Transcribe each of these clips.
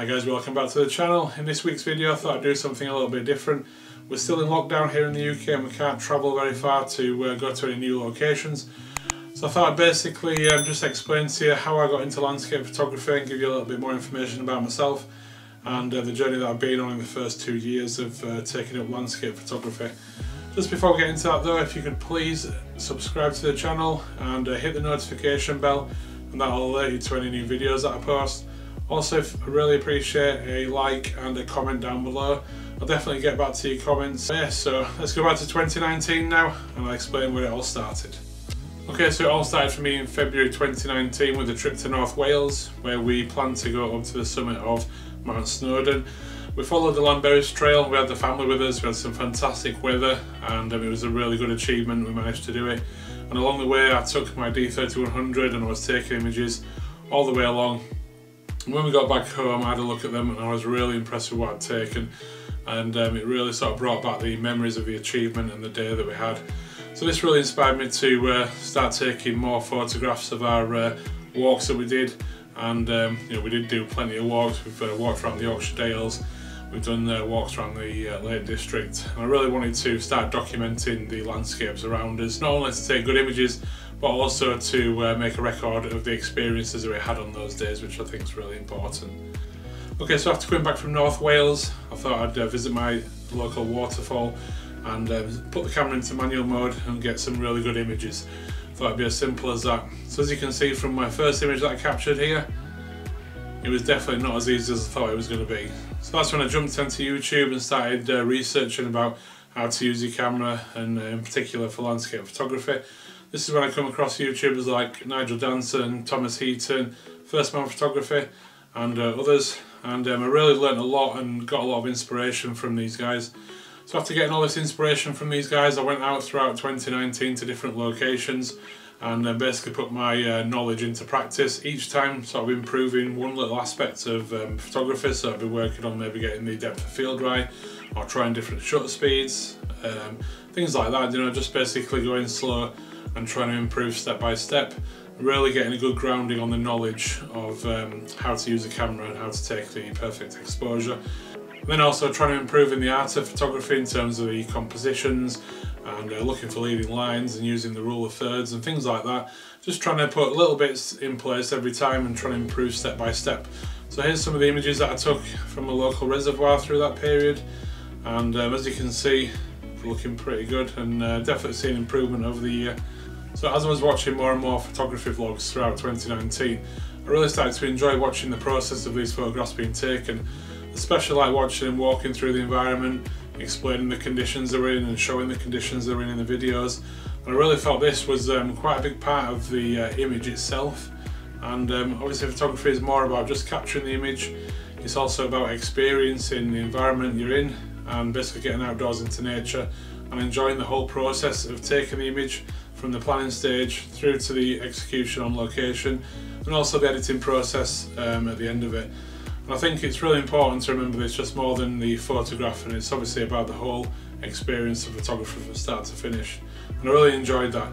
Hi guys, welcome back to the channel. In this week's video I thought I'd do something a little bit different. We're still in lockdown here in the UK and we can't travel very far to go to any new locations. So I thought I'd basically just explain to you how I got into landscape photography and give you a little bit more information about myself and the journey that I've been on in the first 2 years of taking up landscape photography. Just before we get into that though, if you could please subscribe to the channel and hit the notification bell, and that'll alert you to any new videos that I post. Also, I really appreciate a like and a comment down below. I'll definitely get back to your comments. Yeah, so let's go back to 2019 now and I'll explain where it all started. Okay, so it all started for me in February 2019 with a trip to North Wales, where we planned to go up to the summit of Mount Snowdon. We followed the Llanberis Trail, we had the family with us, we had some fantastic weather, and it was a really good achievement. We managed to do it. And along the way I took my D3100 and I was taking images all the way along. When we got back home I had a look at them and I was really impressed with what I'd taken, and it really sort of brought back the memories of the achievement and the day that we had. So this really inspired me to start taking more photographs of our walks that we did, and you know, we did do plenty of walks. We've walked around the Yorkshire Dales, we've done walks around the Lake District, and I really wanted to start documenting the landscapes around us, not only to take good images but also to make a record of the experiences that we had on those days, which I think is really important. Okay, so after coming back from North Wales, I thought I'd visit my local waterfall and put the camera into manual mode and get some really good images. I thought it'd be as simple as that. So as you can see from my first image that I captured here, it was definitely not as easy as I thought it was going to be. So that's when I jumped onto YouTube and started researching about how to use your camera, and in particular for landscape photography. This is when I come across YouTubers like Nigel Danson, Thomas Heaton, First Man Photography and others, and I really learnt a lot and got a lot of inspiration from these guys. So after getting all this inspiration from these guys, I went out throughout 2019 to different locations and basically put my knowledge into practice, each time sort of improving one little aspect of photography. So I've been working on maybe getting the depth of field right, or trying different shutter speeds, things like that, you know, just basically going slow and trying to improve step by step, really getting a good grounding on the knowledge of how to use a camera and how to take the perfect exposure. And then also trying to improve in the art of photography in terms of the compositions and looking for leading lines and using the rule of thirds and things like that. Just trying to put little bits in place every time and trying to improve step by step. So here's some of the images that I took from a local reservoir through that period, and as you can see, looking pretty good, and definitely seen improvement over the year. So as I was watching more and more photography vlogs throughout 2019, I really started to enjoy watching the process of these photographs being taken, especially like watching and walking through the environment, explaining the conditions they're in and showing the conditions they're in the videos. And I really felt this was quite a big part of the image itself, and obviously photography is more about just capturing the image. It's also about experiencing the environment you're in and basically getting outdoors into nature and enjoying the whole process of taking the image from the planning stage through to the execution on location, and also the editing process at the end of it. And I think it's really important to remember it's just more than the photograph, and it's obviously about the whole experience of photography from start to finish, and I really enjoyed that.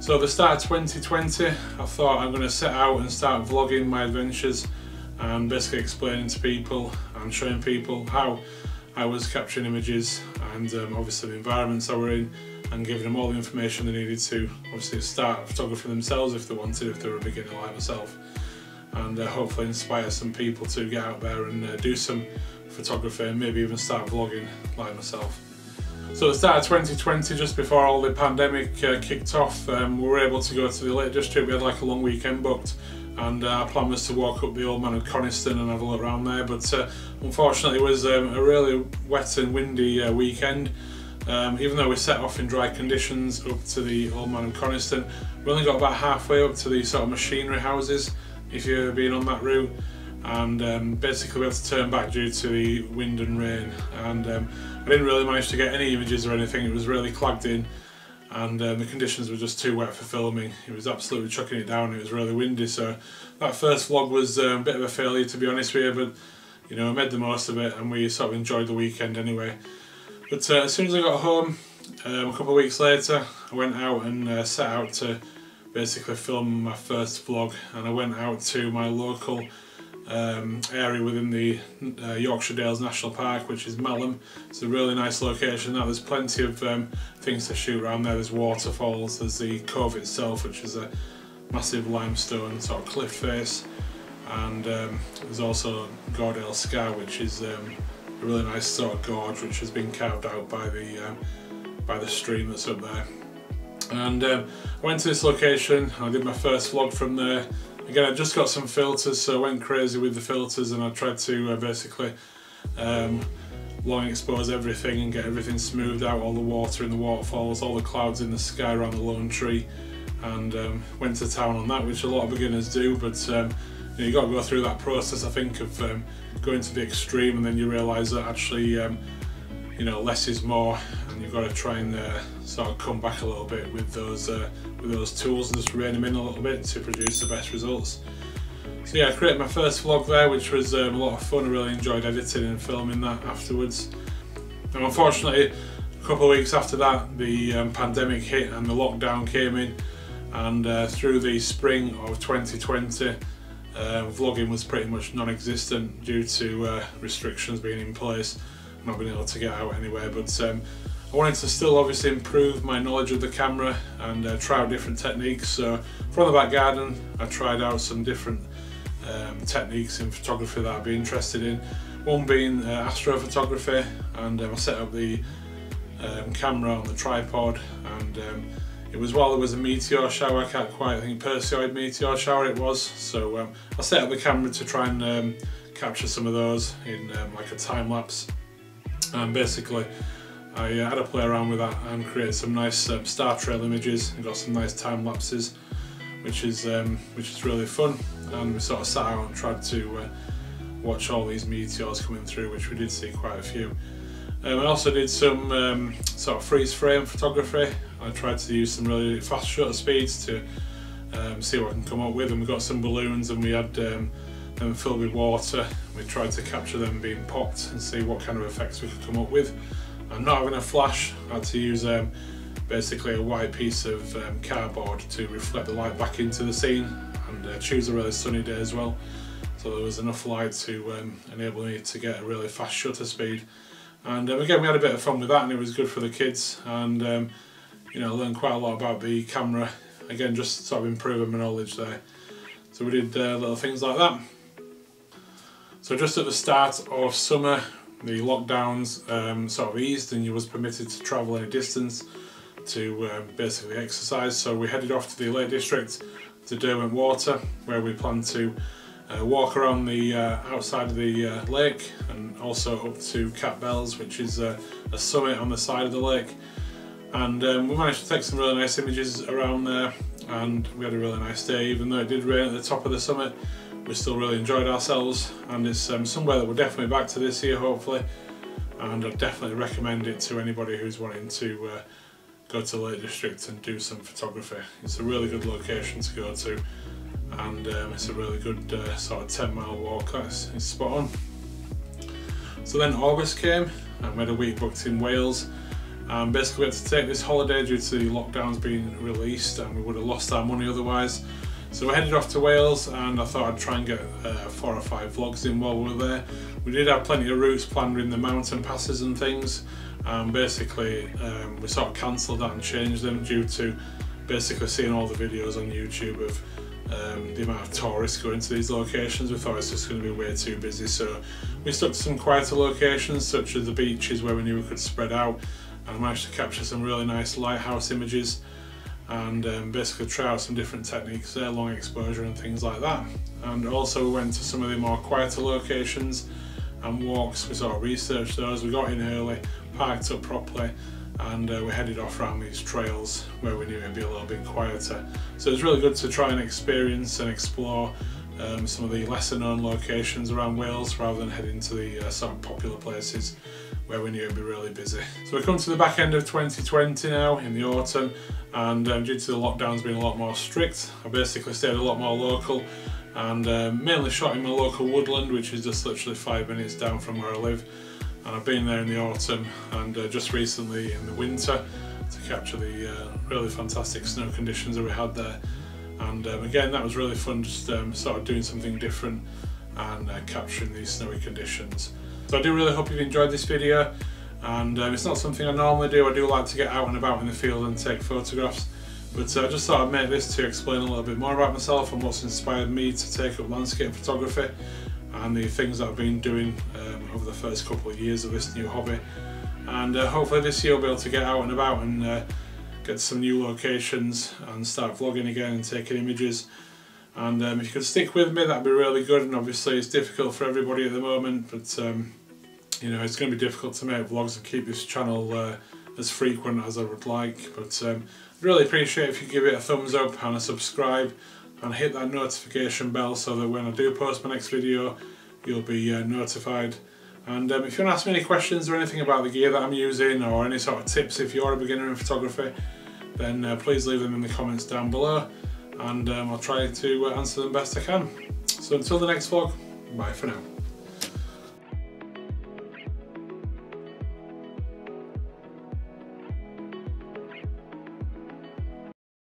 So at the start of 2020 I thought I'm going to set out and start vlogging my adventures and basically explaining to people and showing people how I was capturing images and obviously the environments I were in, and giving them all the information they needed to obviously start photography themselves if they wanted, if they were a beginner like myself, and hopefully inspire some people to get out there and do some photography and maybe even start vlogging like myself. So at the start of 2020, just before all the pandemic kicked off, we were able to go to the Lake District. We had like a long weekend booked, and our plan was to walk up the Old Man of Coniston and have a look around there, but unfortunately it was a really wet and windy weekend. Even though we set off in dry conditions up to the Old Man of Coniston, we only got about halfway up to the sort of machinery houses, if you've been on that route, and basically we had to turn back due to the wind and rain, and I didn't really manage to get any images or anything. It was really clogged in, and the conditions were just too wet for filming. It was absolutely chucking it down, it was really windy, so that first vlog was a bit of a failure, to be honest with you, but you know, I made the most of it and we sort of enjoyed the weekend anyway. But as soon as I got home, a couple of weeks later, I went out and set out to basically film my first vlog, and I went out to my local area within the Yorkshire Dales National Park, which is Malham. It's a really nice location. Now there's plenty of things to shoot around there. There's waterfalls, there's the cove itself, which is a massive limestone sort of cliff face, and there's also Gordale Scar, which is a really nice sort of gorge which has been carved out by the stream that's up there. And I went to this location, I did my first vlog from there. Again, I just got some filters, so I went crazy with the filters, and I tried to basically long expose everything and get everything smoothed out, all the water in the waterfalls, all the clouds in the sky around the lone tree, and went to town on that, which a lot of beginners do, but you got to go through that process, I think, of going to the extreme, and then you realise that actually you know, less is more, and you've got to try and sort of come back a little bit with those tools and just rein them in a little bit to produce the best results. So yeah, I created my first vlog there, which was a lot of fun. I really enjoyed editing and filming that afterwards. And unfortunately, a couple of weeks after that, the pandemic hit and the lockdown came in, and through the spring of 2020, vlogging was pretty much non-existent due to restrictions being in place. Not been able to get out anywhere, but I wanted to still obviously improve my knowledge of the camera and try out different techniques. So from the back garden, I tried out some different techniques in photography that I'd be interested in. One being astrophotography, and I set up the camera on the tripod, and it was while there was a meteor shower. I can't quite, I think Perseid meteor shower it was. So I set up the camera to try and capture some of those in like a time lapse. And basically I had to play around with that and create some nice star trail images and got some nice time lapses, which is really fun. And we sort of sat out and tried to watch all these meteors coming through, which we did see quite a few. I also did some sort of freeze frame photography. I tried to use some really fast shutter speeds to see what I can come up with, and we got some balloons, and we had them filled with water. We tried to capture them being popped and see what kind of effects we could come up with. I'm not having a flash, I had to use basically a white piece of cardboard to reflect the light back into the scene, and choose a really sunny day as well, so there was enough light to enable me to get a really fast shutter speed. And again, we had a bit of fun with that, and it was good for the kids, and you know, learned quite a lot about the camera, again just sort of improving my knowledge there. So we did little things like that. So just at the start of summer, the lockdowns sort of eased, and you was permitted to travel any distance to basically exercise. So we headed off to the Lake District, to Derwent Water, where we planned to walk around the outside of the lake, and also up to Cat Bells, which is a summit on the side of the lake. And we managed to take some really nice images around there, and we had a really nice day. Even though it did rain at the top of the summit, we still really enjoyed ourselves, and it's somewhere that we're definitely back to this year, hopefully, and I'd definitely recommend it to anybody who's wanting to go to Lake District and do some photography. It's a really good location to go to, and it's a really good sort of 10-mile walk. It's spot on. So then August came, and we had a week booked in Wales, and basically we had to take this holiday due to the lockdowns being released, and we would have lost our money otherwise. So we headed off to Wales, and I thought I'd try and get 4 or 5 vlogs in while we were there. We did have plenty of routes planned in the mountain passes and things, and basically we sort of cancelled that and changed them due to basically seeing all the videos on YouTube of the amount of tourists going to these locations. We thought it's just going to be way too busy, so we stuck to some quieter locations such as the beaches where we knew we could spread out, and managed to capture some really nice lighthouse images, and basically try out some different techniques there, long exposure and things like that. And also we went to some of the more quieter locations and walks. We sort of researched those, we got in early, parked up properly, and we headed off around these trails where we knew it'd be a little bit quieter. So it's really good to try and experience and explore some of the lesser known locations around Wales, rather than heading to the sort of popular places where we knew it'd be really busy. So we come to the back end of 2020 now, in the autumn, and due to the lockdowns being a lot more strict, I basically stayed a lot more local, and mainly shot in my local woodland, which is just literally 5 minutes down from where I live. And I've been there in the autumn, and just recently in the winter, to capture the really fantastic snow conditions that we had there. And again, that was really fun, just sort of doing something different and capturing these snowy conditions. So I do really hope you've enjoyed this video, and it's not something I normally do. I do like to get out and about in the field and take photographs, but I just thought I'd make this to explain a little bit more about myself and what's inspired me to take up landscape photography and the things that I've been doing over the first couple of years of this new hobby. And hopefully this year I'll be able to get out and about and get to some new locations and start vlogging again and taking images. And if you could stick with me, that'd be really good. And obviously it's difficult for everybody at the moment, but you know, it's going to be difficult to make vlogs and keep this channel as frequent as I would like. But I'd really appreciate if you give it a thumbs up and a subscribe and hit that notification bell so that when I do post my next video, you'll be notified. And if you want to ask me any questions or anything about the gear that I'm using, or any sort of tips if you're a beginner in photography, then please leave them in the comments down below, and I'll try to answer them best I can. So until the next vlog, bye for now.